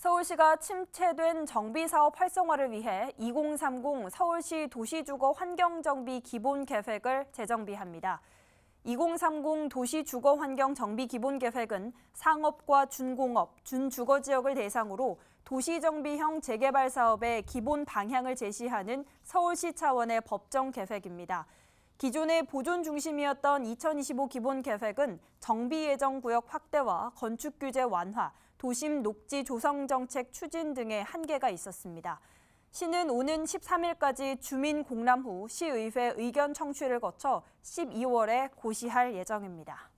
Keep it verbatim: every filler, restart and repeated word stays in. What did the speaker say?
서울시가 침체된 정비사업 활성화를 위해 이공삼공 서울시 도시주거 환경정비 기본계획을 재정비합니다. 이공삼공 도시주거환경정비기본계획은 상업과 준공업, 준주거지역을 대상으로 도시정비형 재개발 사업의 기본 방향을 제시하는 서울시 차원의 법정계획입니다. 기존의 보존 중심이었던 이천이십오 기본계획은 정비예정구역 확대와 건축규제 완화, 도심 녹지 조성 정책 추진 등의 한계가 있었습니다. 시는 오는 십삼 일까지 주민 공람 후 시의회 의견 청취를 거쳐 십이 월에 고시할 예정입니다.